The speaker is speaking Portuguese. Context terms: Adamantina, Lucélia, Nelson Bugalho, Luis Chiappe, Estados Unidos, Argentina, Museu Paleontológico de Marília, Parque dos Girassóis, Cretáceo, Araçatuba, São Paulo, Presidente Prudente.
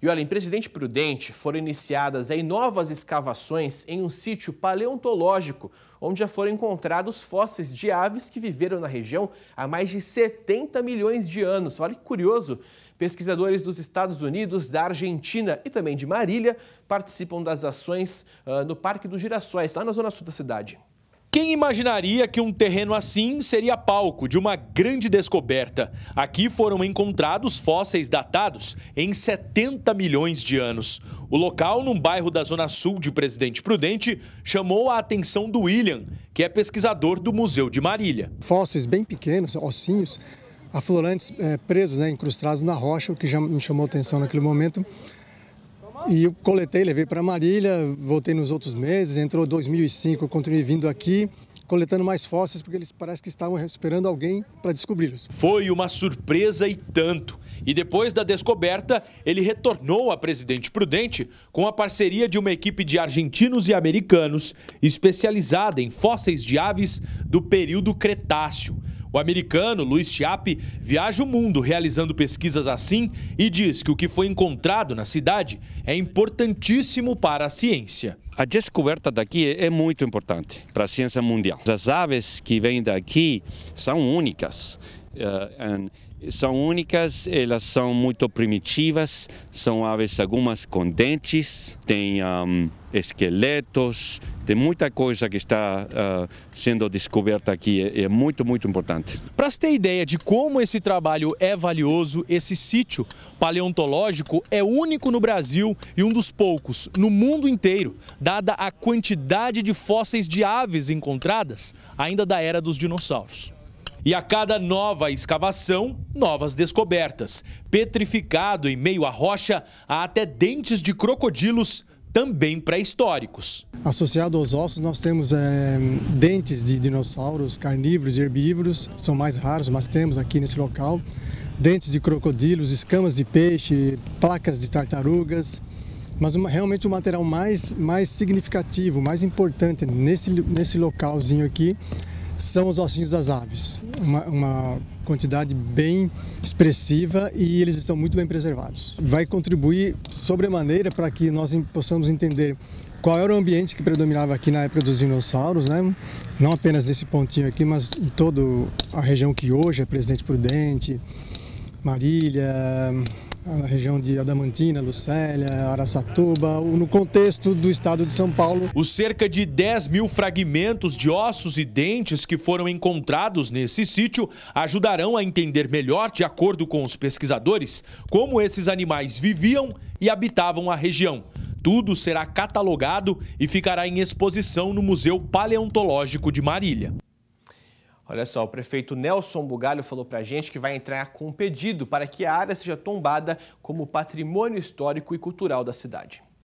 E olha, em Presidente Prudente foram iniciadas aí novas escavações em um sítio paleontológico, onde já foram encontrados fósseis de aves que viveram na região há mais de 70 milhões de anos. Olha que curioso! Pesquisadores dos Estados Unidos, da Argentina e também de Marília participam das ações no Parque dos Girassóis, lá na zona sul da cidade. Quem imaginaria que um terreno assim seria palco de uma grande descoberta? Aqui foram encontrados fósseis datados em 70 milhões de anos. O local, num bairro da zona sul de Presidente Prudente, chamou a atenção do William, que é pesquisador do Museu de Marília. Fósseis bem pequenos, ossinhos, aflorantes, presos, incrustados na rocha, o que já me chamou a atenção naquele momento. E eu coletei, levei para Marília, voltei nos outros meses, entrou 2005, eu continuei vindo aqui, coletando mais fósseis, porque eles parece que estavam esperando alguém para descobri-los. Foi uma surpresa e tanto. E depois da descoberta, ele retornou a Presidente Prudente com a parceria de uma equipe de argentinos e americanos especializada em fósseis de aves do período Cretáceo. O americano Luis Chiappe viaja o mundo realizando pesquisas assim e diz que o que foi encontrado na cidade é importantíssimo para a ciência. A descoberta daqui é muito importante para a ciência mundial. As aves que vêm daqui são únicas. Elas são muito primitivas, são aves algumas com dentes, têm esqueletos, tem muita coisa que está sendo descoberta aqui, é muito importante. Para se ter ideia de como esse trabalho é valioso, esse sítio paleontológico é único no Brasil e um dos poucos no mundo inteiro, dada a quantidade de fósseis de aves encontradas ainda da era dos dinossauros. E a cada nova escavação, novas descobertas. Petrificado em meio à rocha, há até dentes de crocodilos, também pré-históricos. Associado aos ossos, nós temos dentes de dinossauros, carnívoros e herbívoros, são mais raros, mas temos aqui nesse local. Dentes de crocodilos, escamas de peixe, placas de tartarugas. Mas realmente o material mais significativo, mais importante nesse localzinho aqui, são os ossinhos das aves, uma quantidade bem expressiva e eles estão muito bem preservados. Vai contribuir sobremaneira para que nós possamos entender qual era o ambiente que predominava aqui na época dos dinossauros, não apenas nesse pontinho aqui, mas em toda a região que hoje é Presidente Prudente, Marília, a região de Adamantina, Lucélia, Araçatuba, no contexto do estado de São Paulo. Os cerca de 10 mil fragmentos de ossos e dentes que foram encontrados nesse sítio ajudarão a entender melhor, de acordo com os pesquisadores, como esses animais viviam e habitavam a região. Tudo será catalogado e ficará em exposição no Museu Paleontológico de Marília. Olha só, o prefeito Nelson Bugalho falou pra gente que vai entrar com um pedido para que a área seja tombada como patrimônio histórico e cultural da cidade.